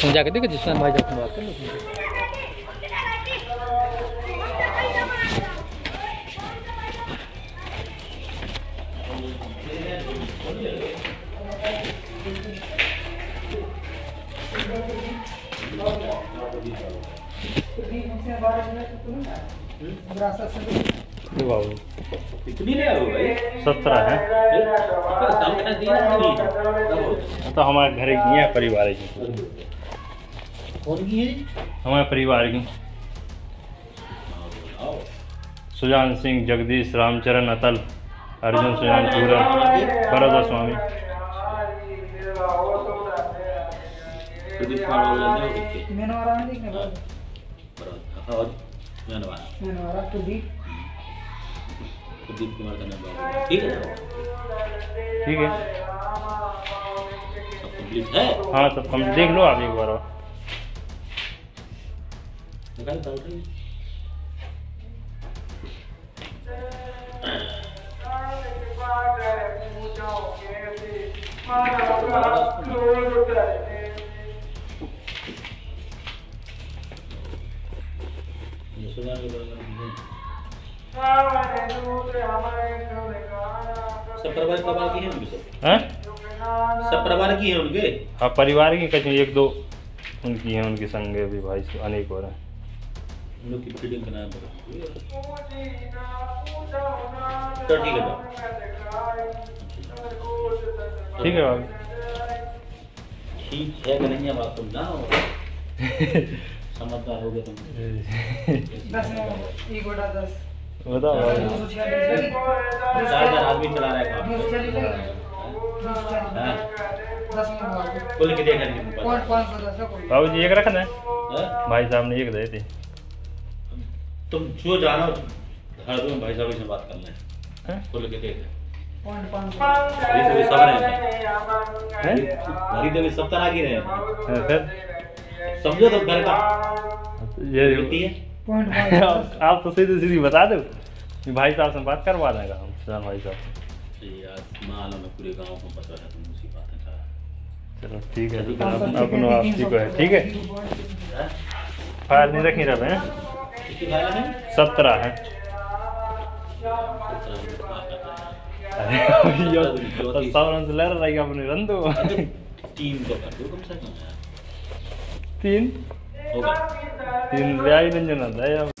तुम जाके देखो जिसमें भाई जाकर बात कर। है तो हमारे घर की है परिवार की हमारे परिवार की सुजान सिंह, जगदीश, रामचरण, अतल, अर्जुन, सुजान, पूरा भरदा स्वामी। प्रदीप कुमार का नाम ठीक है ठीक है सब कंप्लीट है। हाँ सब कंप्लीट देख लो आप एक बार और निकाल कर की है उनके। हाँ परिवार की कहीं एक दो उनकी हैं, उनके संगे भी भाई अनेक हो रहे हैं। तो ठीक है ठीक है भाई ठीक है करेंगे हम आपको ना समझदार हो गया तुम बताओ आदमी चला रहा है कुल के बाबू जी एक रखना है भाई साहब ने एक दे दी तुम जो जानो में भाई साहब से बात करना है कुल के देख रहे सब तरह की रहे समझो तो घर का ये होती है। आप तो सीधी सीधी बता दो भाई साहब से बात करवा देगा हम सुजान भाई साहब में पूरे गांव को पता है तुम उसी बात है। चलो ठीक है अपनों आप ठीक है ठीक है फायर नहीं रखी रहे हैं 17 है। अरे सावन से लड़ रहा है अपने रंधो टीम को कर दो कम से कम 3 होगा 3 ले आई रंजन आता है।